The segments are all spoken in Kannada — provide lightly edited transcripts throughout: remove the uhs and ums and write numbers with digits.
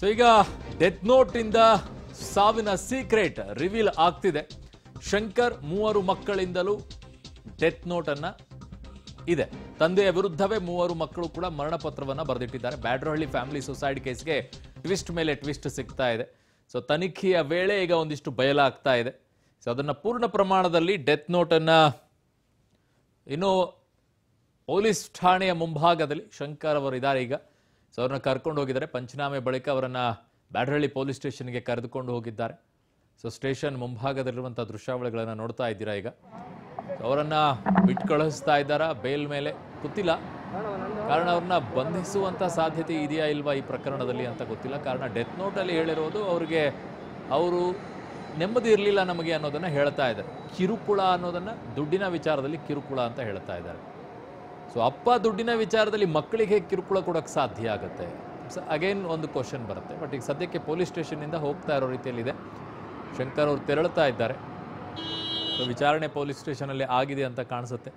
So ಈಗ ಡೆತ್ ನೋಟ್ ಇಂದ ಸಾವಿನ ಸೀಕ್ರೆಟ್ ರಿವೀಲ್ ಆಗ್ತಿದೆ. ಶಂಕರ್ ಮೂವರು ಮಕ್ಕಳಿಂದಲೂ ಡೆತ್ ನೋಟ್ ಅನ್ನು ಇದೆ. ತಂದೆಯ ವಿರುದ್ಧವೇ ಮೂವರು ಮಕ್ಕಳು ಕೂಡ ಮರಣ ಪತ್ರವನ್ನು ಬರೆದಿಟ್ಟಿದ್ದಾರೆ. ಬ್ಯಾಡರಹಳ್ಳಿ ಫ್ಯಾಮಿಲಿ ಸುಸೈಡ್ ಕೇಸ್ಗೆ ಟ್ವಿಸ್ಟ್ ಮೇಲೆ ಟ್ವಿಸ್ಟ್ ಸಿಗ್ತಾ ಇದೆ. ಸೊ ತನಿಖೆಯ ವೇಳೆ ಈಗ ಒಂದಿಷ್ಟು ಬಯಲಾಗ್ತಾ ಇದೆ. ಸೊ ಅದನ್ನು ಪೂರ್ಣ ಪ್ರಮಾಣದಲ್ಲಿ ಡೆತ್ ನೋಟನ್ನು ಇನ್ನೂ ಪೊಲೀಸ್ ಠಾಣೆಯ ಮುಂಭಾಗದಲ್ಲಿ ಶಂಕರ್ ಅವರಿದ್ದಾರೆ. ಈಗ ಸೊ ಅವ್ರನ್ನ ಕರ್ಕೊಂಡು ಹೋಗಿದ್ದಾರೆ. ಪಂಚನಾಮೆ ಬಳಿಕ ಅವರನ್ನು ಬ್ಯಾಡರಹಳ್ಳಿ ಪೊಲೀಸ್ ಸ್ಟೇಷನ್ಗೆ ಕರೆದುಕೊಂಡು ಹೋಗಿದ್ದಾರೆ. ಸೊ ಸ್ಟೇಷನ್ ಮುಂಭಾಗದಲ್ಲಿರುವಂಥ ದೃಶ್ಯಾವಳಿಗಳನ್ನು ನೋಡ್ತಾ ಇದ್ದೀರಾ. ಈಗ ಅವರನ್ನು ಬಿಟ್ಟು ಕಳಿಸ್ತಾ ಇದ್ದಾರಾ? ಬೇಲ್ ಮೇಲೆ ಗೊತ್ತಿಲ್ಲ, ಕಾರಣ ಅವ್ರನ್ನ ಬಂಧಿಸುವಂಥ ಸಾಧ್ಯತೆ ಇದೆಯಾ ಇಲ್ವಾ ಈ ಪ್ರಕರಣದಲ್ಲಿ ಅಂತ ಗೊತ್ತಿಲ್ಲ. ಕಾರಣ ಡೆತ್ ನೋಟಲ್ಲಿ ಹೇಳಿರೋದು ಅವರಿಗೆ ಅವರು ನೆಮ್ಮದಿ ಇರಲಿಲ್ಲ ನಮಗೆ ಅನ್ನೋದನ್ನು ಹೇಳ್ತಾ ಇದ್ದಾರೆ. ಕಿರುಕುಳ ಅನ್ನೋದನ್ನು, ದುಡ್ಡಿನ ವಿಚಾರದಲ್ಲಿ ಕಿರುಕುಳ ಅಂತ ಹೇಳ್ತಾ ಇದ್ದಾರೆ. ಸೊ ಅಪ್ಪ ದುಡ್ಡಿನ ವಿಚಾರದಲ್ಲಿ ಮಕ್ಕಳಿಗೆ ಕಿರುಕುಳ ಕೊಡೋಕ್ಕೆ ಸಾಧ್ಯ ಆಗುತ್ತೆ? ಅಗೇನ್ ಒಂದು ಕ್ವಶನ್ ಬರುತ್ತೆ. ಬಟ್ ಈಗ ಸದ್ಯಕ್ಕೆ ಪೊಲೀಸ್ ಸ್ಟೇಷನ್ನಿಂದ ಹೋಗ್ತಾ ಇರೋ ರೀತಿಯಲ್ಲಿದೆ. ಶಂಕರ್ ಅವರು ತೆರಳುತ್ತಾ ಇದ್ದಾರೆ. ಸೊ ವಿಚಾರಣೆ ಪೊಲೀಸ್ ಸ್ಟೇಷನಲ್ಲಿ ಆಗಿದೆ ಅಂತ ಕಾಣಿಸುತ್ತೆ.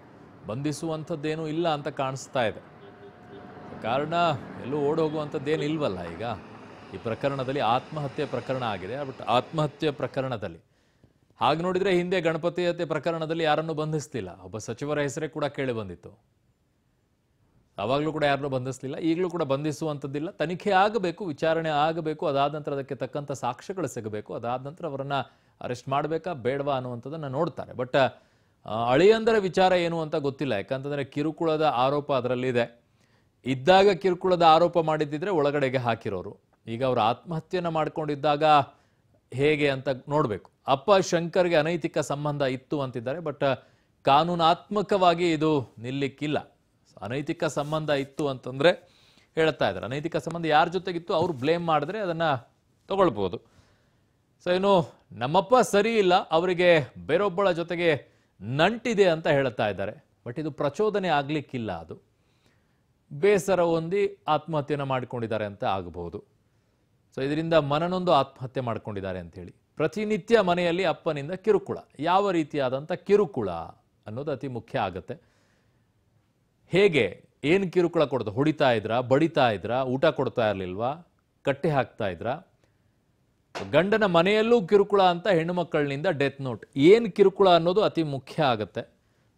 ಬಂಧಿಸುವಂಥದ್ದೇನೂ ಇಲ್ಲ ಅಂತ ಕಾಣಿಸ್ತಾ ಇದೆ. ಕಾರಣ ಎಲ್ಲೂ ಓಡೋಗುವಂಥದ್ದೇನು ಇಲ್ವಲ್ಲ. ಈಗ ಈ ಪ್ರಕರಣದಲ್ಲಿ ಆತ್ಮಹತ್ಯೆ ಪ್ರಕರಣ ಆಗಿದೆ. ಬಟ್ ಆತ್ಮಹತ್ಯೆ ಪ್ರಕರಣದಲ್ಲಿ ಹಾಗೆ ನೋಡಿದರೆ ಹಿಂದೆ ಗಣಪತಿ ಹತ್ಯೆ ಪ್ರಕರಣದಲ್ಲಿ ಯಾರನ್ನೂ ಬಂಧಿಸ್ತಿಲ್ಲ. ಒಬ್ಬ ಸಚಿವರ ಹೆಸರೇ ಕೂಡ ಕೇಳಿ ಬಂದಿತ್ತು. ಆವಾಗಲೂ ಕೂಡ ಯಾರನ್ನೂ ಬಂಧಿಸ್ಲಿಲ್ಲ, ಈಗಲೂ ಕೂಡ ಬಂಧಿಸುವಂಥದ್ದಿಲ್ಲ. ತನಿಖೆ ಆಗಬೇಕು, ವಿಚಾರಣೆ ಆಗಬೇಕು, ಅದಾದ ನಂತರ ಅದಕ್ಕೆ ತಕ್ಕಂಥ ಸಾಕ್ಷ್ಯಗಳು ಸಿಗಬೇಕು. ಅದಾದ ನಂತರ ಅವರನ್ನು ಅರೆಸ್ಟ್ ಮಾಡಬೇಕಾ ಬೇಡವಾ ಅನ್ನುವಂಥದ್ದನ್ನು ನೋಡ್ತಾರೆ. ಬಟ್ ಅಳಿಯಂದರ ವಿಚಾರ ಏನು ಅಂತ ಗೊತ್ತಿಲ್ಲ. ಯಾಕಂತಂದರೆ ಕಿರುಕುಳದ ಆರೋಪ ಅದರಲ್ಲಿದೆ. ಇದ್ದಾಗ ಕಿರುಕುಳದ ಆರೋಪ ಮಾಡಿದ್ದಿದ್ರೆ ಒಳಗಡೆಗೆ ಹಾಕಿರೋರು. ಈಗ ಅವರು ಆತ್ಮಹತ್ಯೆಯನ್ನು ಮಾಡ್ಕೊಂಡಿದ್ದಾಗ ಹೇಗೆ ಅಂತ ನೋಡಬೇಕು. ಅಪ್ಪ ಶಂಕರ್ಗೆ ಅನೈತಿಕ ಸಂಬಂಧ ಇತ್ತು ಅಂತಿದ್ದಾರೆ. ಬಟ್ ಕಾನೂನಾತ್ಮಕವಾಗಿ ಇದು ನಿಲ್ಲಕ್ಕಿಲ್ಲ. ಅನೈತಿಕ ಸಂಬಂಧ ಇತ್ತು ಅಂತಂದರೆ ಹೇಳ್ತಾ ಇದ್ದಾರೆ. ಅನೈತಿಕ ಸಂಬಂಧ ಯಾರ ಜೊತೆಗಿತ್ತು ಅವರು ಬ್ಲೇಮ್ ಮಾಡಿದ್ರೆ ಅದನ್ನು ತಗೊಳ್ಬೋದು. ಸೊ ಏನು ನಮ್ಮಪ್ಪ ಸರಿ ಇಲ್ಲ, ಅವರಿಗೆ ಬೇರೊಬ್ಬಳ ಜೊತೆಗೆ ನಂಟಿದೆ ಅಂತ ಹೇಳ್ತಾ ಇದ್ದಾರೆ. ಬಟ್ ಇದು ಪ್ರಚೋದನೆ ಆಗಲಿಕ್ಕಿಲ್ಲ, ಅದು ಬೇಸರ ಹೊಂದಿ ಆತ್ಮಹತ್ಯೆಯನ್ನು ಮಾಡಿಕೊಂಡಿದ್ದಾರೆ ಅಂತ ಆಗಬಹುದು. ಸೊ ಇದರಿಂದ ಮನನೊಂದು ಆತ್ಮಹತ್ಯೆ ಮಾಡ್ಕೊಂಡಿದ್ದಾರೆ ಅಂಥೇಳಿ. ಪ್ರತಿನಿತ್ಯ ಮನೆಯಲ್ಲಿ ಅಪ್ಪನಿಂದ ಕಿರುಕುಳ, ಯಾವ ರೀತಿಯಾದಂಥ ಕಿರುಕುಳ ಅನ್ನೋದು ಅತಿ ಮುಖ್ಯ ಆಗುತ್ತೆ. ಹೇಗೆ, ಏನು ಕಿರುಕುಳ ಕೊಡೋದು? ಹೊಡಿತಾ ಇದ್ರಾ, ಬಡಿತಾ ಇದ್ರಾ, ಊಟ ಕೊಡ್ತಾ ಇರಲಿಲ್ವಾ, ಕಟ್ಟಿ ಹಾಕ್ತಾ ಇದ್ರಾ? ಗಂಡನ ಮನೆಯಲ್ಲೂ ಕಿರುಕುಳ ಅಂತ ಹೆಣ್ಣು ಮಕ್ಕಳಿನಿಂದ ಡೆತ್ ನೋಟ್. ಏನು ಕಿರುಕುಳ ಅನ್ನೋದು ಅತಿ ಮುಖ್ಯ ಆಗುತ್ತೆ.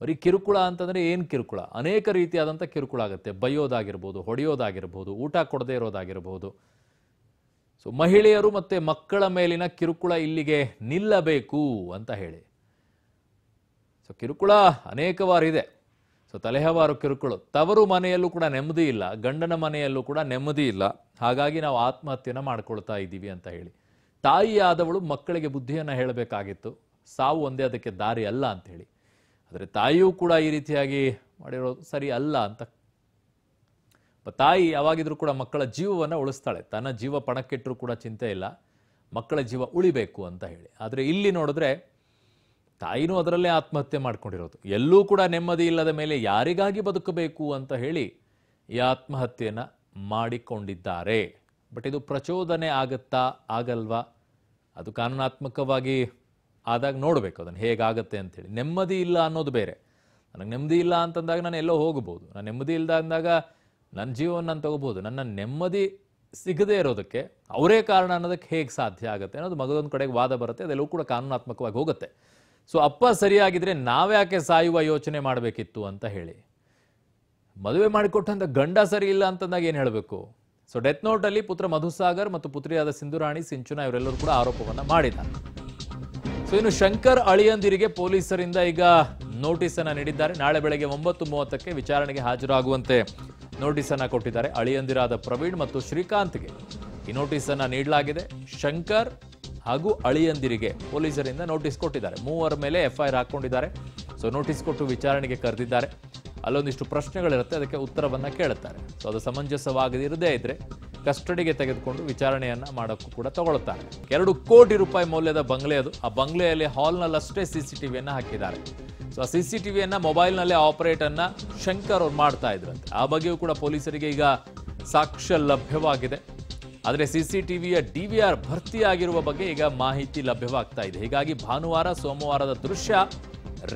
ಬರೀ ಕಿರುಕುಳ ಅಂತಂದರೆ ಏನು ಕಿರುಕುಳ? ಅನೇಕ ರೀತಿಯಾದಂಥ ಕಿರುಕುಳ ಆಗುತ್ತೆ. ಬೈಯೋದಾಗಿರ್ಬೋದು, ಹೊಡೆಯೋದಾಗಿರ್ಬೋದು, ಊಟ ಕೊಡದೇ ಇರೋದಾಗಿರ್ಬೋದು. ಸೊ ಮಹಿಳೆಯರು ಮತ್ತು ಮಕ್ಕಳ ಮೇಲಿನ ಕಿರುಕುಳ ಇಲ್ಲಿಗೆ ನಿಲ್ಲಬೇಕು ಅಂತ ಹೇಳಿ. ಸೊ ಕಿರುಕುಳ ಅನೇಕ ವಾರಿದೆ. ಸೊ ತಲೆಹವಾರು ಕಿರುಕುಳು. ತವರು ಮನೆಯಲ್ಲೂ ಕೂಡ ನೆಮ್ಮದಿ ಇಲ್ಲ, ಗಂಡನ ಮನೆಯಲ್ಲೂ ಕೂಡ ನೆಮ್ಮದಿ ಇಲ್ಲ, ಹಾಗಾಗಿ ನಾವು ಆತ್ಮಹತ್ಯೆಯನ್ನು ಮಾಡ್ಕೊಳ್ತಾ ಇದ್ದೀವಿ ಅಂತ ಹೇಳಿ. ತಾಯಿಯಾದವಳು ಮಕ್ಕಳಿಗೆ ಬುದ್ಧಿಯನ್ನು ಹೇಳಬೇಕಾಗಿತ್ತು. ಸಾವು ಒಂದೇ ಅದಕ್ಕೆ ದಾರಿ ಅಲ್ಲ ಅಂಥೇಳಿ. ಆದರೆ ತಾಯಿಯೂ ಕೂಡ ಈ ರೀತಿಯಾಗಿ ಮಾಡಿರೋದು ಸರಿ ಅಲ್ಲ ಅಂತ. ತಾಯಿ ಯಾವಾಗಿದ್ರೂ ಕೂಡ ಮಕ್ಕಳ ಜೀವವನ್ನು ಉಳಿಸ್ತಾಳೆ. ತನ್ನ ಜೀವ ಪಣಕ್ಕಿಟ್ಟರೂ ಕೂಡ ಚಿಂತೆ ಇಲ್ಲ, ಮಕ್ಕಳ ಜೀವ ಉಳಿಬೇಕು ಅಂತ ಹೇಳಿ. ಆದರೆ ಇಲ್ಲಿ ನೋಡಿದ್ರೆ ತಾಯಿನೂ ಅದರಲ್ಲೇ ಆತ್ಮಹತ್ಯೆ ಮಾಡ್ಕೊಂಡಿರೋದು. ಎಲ್ಲೂ ಕೂಡ ನೆಮ್ಮದಿ ಇಲ್ಲದ ಮೇಲೆ ಯಾರಿಗಾಗಿ ಬದುಕಬೇಕು ಅಂತ ಹೇಳಿ ಈ ಆತ್ಮಹತ್ಯೆಯನ್ನು ಮಾಡಿಕೊಂಡಿದ್ದಾರೆ. ಬಟ್ ಇದು ಪ್ರಚೋದನೆ ಆಗುತ್ತಾ ಆಗಲ್ವಾ, ಅದು ಕಾನೂನಾತ್ಮಕವಾಗಿ ಆದಾಗ ನೋಡಬೇಕು ಅದನ್ನು ಹೇಗಾಗತ್ತೆ ಅಂಥೇಳಿ. ನೆಮ್ಮದಿ ಇಲ್ಲ ಅನ್ನೋದು ಬೇರೆ. ನನಗೆ ನೆಮ್ಮದಿ ಇಲ್ಲ ಅಂತಂದಾಗ ನಾನು ಎಲ್ಲೋ ಹೋಗ್ಬೋದು. ನಾನು ನೆಮ್ಮದಿ ಇಲ್ಲದ ಅಂದಾಗ ನನ್ನ ಜೀವನ ನಾನು ತಗೋಬೋದು. ನನ್ನ ನೆಮ್ಮದಿ ಸಿಗದೇ ಇರೋದಕ್ಕೆ ಅವರೇ ಕಾರಣ ಅನ್ನೋದಕ್ಕೆ ಹೇಗೆ ಸಾಧ್ಯ ಆಗುತ್ತೆ ಅನ್ನೋದು ಮಗದೊಂದು ಕಡೆಗೆ ವಾದ ಬರುತ್ತೆ. ಅದೆಲ್ಲವೂ ಕೂಡ ಕಾನೂನಾತ್ಮಕವಾಗಿ ಹೋಗುತ್ತೆ. ಸೊ ಅಪ್ಪ ಸರಿಯಾಗಿದ್ದರೆ ನಾವ್ಯಾಕೆ ಸಾಯುವ ಯೋಚನೆ ಮಾಡಬೇಕಿತ್ತು ಅಂತ ಹೇಳಿ. ಮದುವೆ ಮಾಡಿಕೊಟ್ಟಂಥ ಗಂಡ ಸರಿ ಇಲ್ಲ ಅಂತಂದಾಗ ಏನು ಹೇಳಬೇಕು? ಸೊ ಡೆತ್ ನೋಟಲ್ಲಿ ಪುತ್ರ ಮಧುಸಾಗರ್ ಮತ್ತು ಪುತ್ರಿಯಾದ ಸಿಂಧುರಾಣಿ, ಸಿಂಚುನಾ ಇವರೆಲ್ಲರೂ ಕೂಡ ಆರೋಪವನ್ನು ಮಾಡಿದ್ದಾರೆ. ಸೊ ಇನ್ನು ಶಂಕರ್ ಅಳಿಯಂದಿರಿಗೆ ಪೊಲೀಸರಿಂದ ಈಗ ನೋಟಿಸನ್ನು ನೀಡಿದ್ದಾರೆ. ನಾಳೆ ಬೆಳಗ್ಗೆ 9:30ಕ್ಕೆ ವಿಚಾರಣೆಗೆ ಹಾಜರಾಗುವಂತೆ ನೋಟಿಸನ್ನು ಕೊಟ್ಟಿದ್ದಾರೆ. ಅಳಿಯಂದಿರಾದ ಪ್ರವೀಣ್ ಮತ್ತು ಶ್ರೀಕಾಂತ್ಗೆ ಈ ನೋಟಿಸನ್ನು ನೀಡಲಾಗಿದೆ. ಶಂಕರ್ ಹಾಗೂ ಅಳಿಯಂದಿರಿಗೆ ಪೊಲೀಸರಿಂದ ನೋಟಿಸ್ ಕೊಟ್ಟಿದ್ದಾರೆ. ಮೂವರ ಮೇಲೆ ಎಫ್ಐಆರ್ ಹಾಕ್ಕೊಂಡಿದ್ದಾರೆ. ಸೊ ನೋಟಿಸ್ ಕೊಟ್ಟು ವಿಚಾರಣೆಗೆ ಕರೆದಿದ್ದಾರೆ. ಅಲ್ಲೊಂದಿಷ್ಟು ಪ್ರಶ್ನೆಗಳಿರುತ್ತೆ, ಅದಕ್ಕೆ ಉತ್ತರವನ್ನು ಕೇಳುತ್ತಾರೆ. ಸೊ ಅದು ಸಮಂಜಸವಾಗದಿರದೇ ಇದ್ದರೆ ಕಸ್ಟಡಿಗೆ ತೆಗೆದುಕೊಂಡು ವಿಚಾರಣೆಯನ್ನು ಮಾಡೋಕ್ಕೂ ಕೂಡ ತಗೊಳ್ಳುತ್ತಾರೆ. 2 ಕೋಟಿ ರೂಪಾಯಿ ಮೌಲ್ಯದ ಬಂಗ್ಲೆ ಅದು. ಆ ಬಂಗ್ಲೆಯಲ್ಲಿ ಹಾಲ್ನಲ್ಲಷ್ಟೇ CCTVಯನ್ನು ಹಾಕಿದ್ದಾರೆ. ಸೊ ಆ CCTVಯನ್ನು ಮೊಬೈಲ್ನಲ್ಲೇ ಆಪರೇಟನ್ನು ಶಂಕರ್ ಅವ್ರು ಮಾಡ್ತಾ ಇದ್ರಂತೆ. ಆ ಬಗ್ಗೆಯೂ ಕೂಡ ಪೊಲೀಸರಿಗೆ ಈಗ ಸಾಕ್ಷ್ಯ ಲಭ್ಯವಾಗಿದೆ. ಆದರೆ CCTVಯ DVR ಭರ್ತಿಯಾಗಿರುವ ಬಗ್ಗೆ ಈಗ ಮಾಹಿತಿ ಲಭ್ಯವಾಗ್ತಾ ಇದೆ. ಹೀಗಾಗಿ ಭಾನುವಾರ ಸೋಮವಾರದ ದೃಶ್ಯ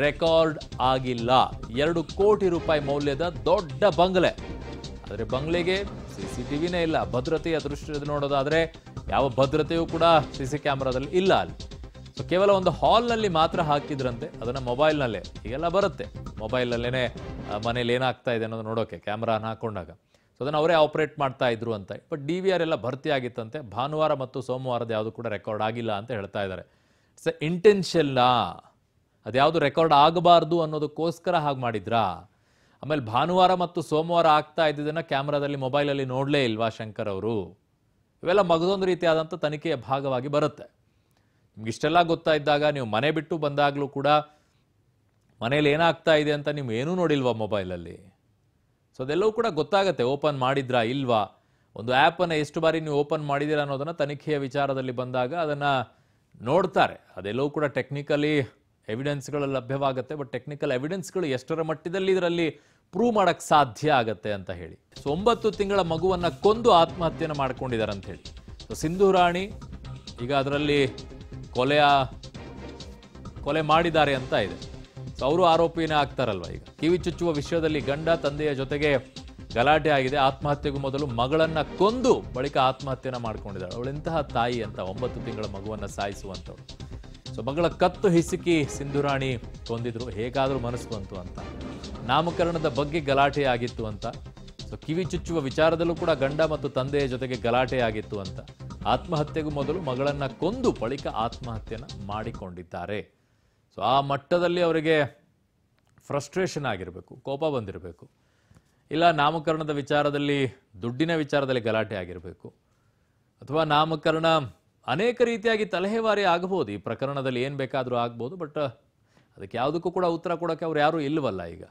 ರೆಕಾರ್ಡ್ ಆಗಿಲ್ಲ. 2 ಕೋಟಿ ರೂಪಾಯಿ ಮೌಲ್ಯದ ದೊಡ್ಡ ಬಂಗ್ಲೆ, ಆದರೆ ಬಂಗ್ಲೆಗೆ ಸಿಸಿಟಿವಿನೇ ಇಲ್ಲ. ಭದ್ರತೆಯ ದೃಷ್ಟಿಯಿಂದ ನೋಡೋದಾದ್ರೆ ಯಾವ ಭದ್ರತೆಯೂ ಕೂಡ ಸಿಸಿ ಕ್ಯಾಮೆರಾದಲ್ಲಿ ಇಲ್ಲ ಅಲ್ಲಿ. ಸೊ ಕೇವಲ ಒಂದು ಹಾಲ್ ನಲ್ಲಿ ಮಾತ್ರ ಹಾಕಿದ್ರಂತೆ, ಅದನ್ನ ಮೊಬೈಲ್ ನಲ್ಲೇ, ಈಗೆಲ್ಲ ಬರುತ್ತೆ ಮೊಬೈಲ್ ನಲ್ಲೇನೆ ಮನೇಲಿ ಏನಾಗ್ತಾ ಇದೆ ಅನ್ನೋದು ನೋಡೋಕೆ ಕ್ಯಾಮ್ರಾನ ಹಾಕೊಂಡಾಗ, ಸೊ ಅದನ್ನು ಅವರೇ ಆಪರೇಟ್ ಮಾಡ್ತಾ ಇದ್ರು ಅಂತ. ಬಟ್ DVR ಎಲ್ಲ ಭರ್ತಿ ಆಗಿತ್ತಂತೆ. ಭಾನುವಾರ ಮತ್ತು ಸೋಮವಾರದ ಯಾವುದು ಕೂಡ ರೆಕಾರ್ಡ್ ಆಗಿಲ್ಲ ಅಂತ ಹೇಳ್ತಾ ಇದ್ದಾರೆ. ಇಟ್ಸ್ ಇಂಟೆನ್ಷಲ್ಲ, ಅದ್ಯಾವುದು ರೆಕಾರ್ಡ್ ಆಗಬಾರ್ದು ಅನ್ನೋದಕ್ಕೋಸ್ಕರ ಹಾಗೆ ಮಾಡಿದ್ರಾ? ಆಮೇಲೆ ಭಾನುವಾರ ಮತ್ತು ಸೋಮವಾರ ಆಗ್ತಾ ಇದ್ದಿದ್ದನ್ನು ಕ್ಯಾಮ್ರಾದಲ್ಲಿ ಮೊಬೈಲಲ್ಲಿ ನೋಡಲೇ ಇಲ್ವಾ ಶಂಕರ್ ಅವರು? ಇವೆಲ್ಲ ಮಗದೊಂದು ರೀತಿಯಾದಂಥ ತನಿಖೆಯ ಭಾಗವಾಗಿ ಬರುತ್ತೆ. ನಿಮ್ಗೆ ಇಷ್ಟೆಲ್ಲ ಗೊತ್ತಾಯಿದ್ದಾಗ ನೀವು ಮನೆ ಬಿಟ್ಟು ಬಂದಾಗಲೂ ಕೂಡ ಮನೇಲಿ ಏನಾಗ್ತಾ ಇದೆ ಅಂತ ನೀವು ಏನೂ ನೋಡಿಲ್ವಾ ಮೊಬೈಲಲ್ಲಿ? ಸೊ ಅದೆಲ್ಲವೂ ಕೂಡ ಗೊತ್ತಾಗತ್ತೆ, ಓಪನ್ ಮಾಡಿದ್ರಾ ಇಲ್ವಾ, ಒಂದು ಆ್ಯಪನ್ನು ಎಷ್ಟು ಬಾರಿ ನೀವು ಓಪನ್ ಮಾಡಿದ್ದೀರಾ ಅನ್ನೋದನ್ನು ತನಿಖೆಯ ವಿಚಾರದಲ್ಲಿ ಬಂದಾಗ ಅದನ್ನು ನೋಡ್ತಾರೆ. ಅದೆಲ್ಲವೂ ಕೂಡ ಟೆಕ್ನಿಕಲಿ ಎವಿಡೆನ್ಸ್ಗಳು ಲಭ್ಯವಾಗುತ್ತೆ. ಬಟ್ ಟೆಕ್ನಿಕಲ್ ಎವಿಡೆನ್ಸ್ಗಳು ಎಷ್ಟರ ಮಟ್ಟದಲ್ಲಿ ಇದರಲ್ಲಿ ಪ್ರೂವ್ ಮಾಡೋಕ್ಕೆ ಸಾಧ್ಯ ಆಗತ್ತೆ ಅಂತ ಹೇಳಿ. ಸೊ 9 ತಿಂಗಳ ಮಗುವನ್ನು ಕೊಂದು ಆತ್ಮಹತ್ಯೆಯನ್ನು ಮಾಡ್ಕೊಂಡಿದ್ದಾರೆ ಅಂತ ಹೇಳಿ. ಸೊ ಸಿಂಧೂರಾಣಿ ಈಗ ಅದರಲ್ಲಿ ಕೊಲೆ ಮಾಡಿದ್ದಾರೆ ಅಂತ ಇದೆ. ಸೊ ಅವರು ಆರೋಪಿನೇ ಆಗ್ತಾರಲ್ವ. ಈಗ ಕಿವಿ ಚುಚ್ಚುವ ವಿಷಯದಲ್ಲಿ ಗಂಡ ತಂದೆಯ ಜೊತೆಗೆ ಗಲಾಟೆ ಆಗಿದೆ. ಆತ್ಮಹತ್ಯೆಗೂ ಮೊದಲು ಮಗಳನ್ನು ಕೊಂದು ಬಳಿಕ ಆತ್ಮಹತ್ಯೆನ ಮಾಡ್ಕೊಂಡಿದ್ದಾಳೆ. ಅವಳೆಂತಹ ತಾಯಿ ಅಂತ, 9 ತಿಂಗಳ ಮಗುವನ್ನು ಸಾಯಿಸುವಂಥವ್ರು. ಸೊ ಮಗಳ ಕತ್ತು ಹಿಸುಕಿ ಸಿಂಧೂರಾಣಿ ಕೊಂದಿದ್ರು, ಹೇಗಾದರೂ ಮನಸ್ಸು ಬಂತು ಅಂತ. ನಾಮಕರಣದ ಬಗ್ಗೆ ಗಲಾಟೆ ಆಗಿತ್ತು ಅಂತ. ಸೊ ಕಿವಿ ಚುಚ್ಚುವ ವಿಚಾರದಲ್ಲೂ ಕೂಡ ಗಂಡ ಮತ್ತು ತಂದೆಯ ಜೊತೆಗೆ ಗಲಾಟೆ ಆಗಿತ್ತು ಅಂತ. ಆತ್ಮಹತ್ಯೆಗೂ ಮೊದಲು ಮಗಳನ್ನು ಕೊಂದು ಬಳಿಕ ಆತ್ಮಹತ್ಯೆಯನ್ನು ಮಾಡಿಕೊಂಡಿದ್ದಾರೆ. ಸೊ ಆ ಮಟ್ಟದಲ್ಲಿ ಅವರಿಗೆ ಫ್ರಸ್ಟ್ರೇಷನ್ ಆಗಿರಬೇಕು, ಕೋಪ ಬಂದಿರಬೇಕು. ಇಲ್ಲ ನಾಮಕರಣದ ವಿಚಾರದಲ್ಲಿ, ದುಡ್ಡಿನ ವಿಚಾರದಲ್ಲಿ ಗಲಾಟೆ ಆಗಿರಬೇಕು, ಅಥವಾ ನಾಮಕರಣ ಅನೇಕ ರೀತಿಯಾಗಿ ತಲೆಹೇವಾರಿ ಆಗಬಹುದು. ಈ ಪ್ರಕರಣದಲ್ಲಿ ಏನು ಬೇಕಾದರೂ ಆಗ್ಬೋದು. ಬಟ್ ಅದಕ್ಕೆ ಯಾವುದಕ್ಕೂ ಕೂಡ ಉತ್ತರ ಕೊಡೋಕ್ಕೆ ಅವ್ರು ಯಾರೂ ಇಲ್ಲವಲ್ಲ ಈಗ.